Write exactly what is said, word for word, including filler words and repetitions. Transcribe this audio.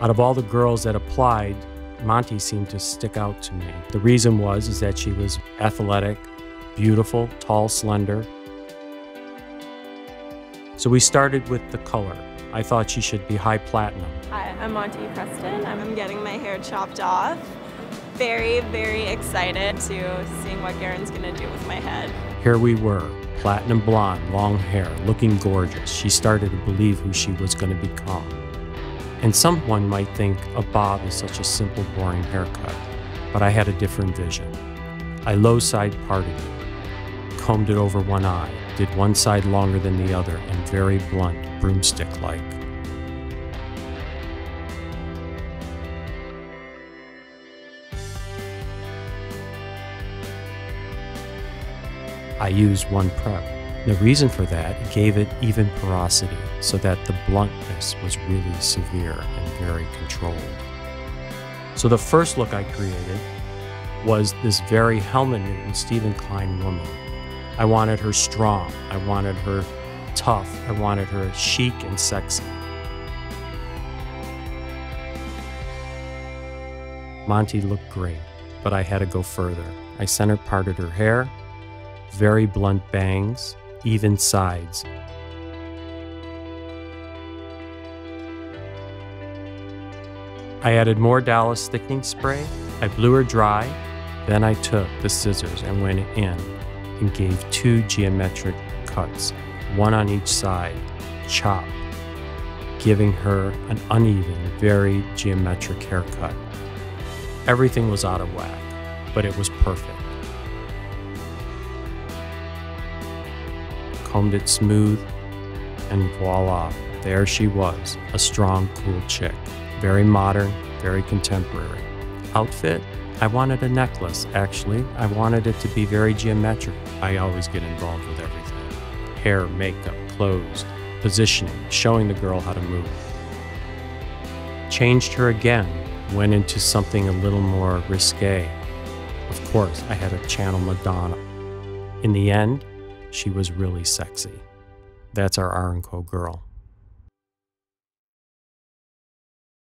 Out of all the girls that applied, Monty seemed to stick out to me. The reason was is that she was athletic, beautiful, tall, slender. So we started with the color. I thought she should be high platinum. Hi, I'm Monty Preston. I'm getting my hair chopped off. Very, very excited to seeing what Garen's gonna do with my head. Here we were, platinum blonde, long hair, looking gorgeous. She started to believe who she was gonna become. And someone might think a bob is such a simple, boring haircut, but I had a different vision. I low side parted it, combed it over one eye, did one side longer than the other, and very blunt, broomstick-like. I used one prep. The reason for that gave it even porosity, so that the bluntness was really severe and very controlled. So the first look I created was this very Helmut Newton, Stephen Klein woman. I wanted her strong, I wanted her tough, I wanted her chic and sexy. Monty looked great, but I had to go further. I center parted her hair, very blunt bangs, even sides. I added more Dallas thickening spray. I blew her dry. Then I took the scissors and went in and gave two geometric cuts, one on each side, chop, giving her an uneven, very geometric haircut. Everything was out of whack, but it was perfect. Combed it smooth, and voila, there she was, a strong, cool chick. Very modern, very contemporary. Outfit? I wanted a necklace, actually. I wanted it to be very geometric. I always get involved with everything. Hair, makeup, clothes, positioning, showing the girl how to move. Changed her again, went into something a little more risque. Of course, I had to channel Madonna. In the end, she was really sexy. That's our R and Co girl.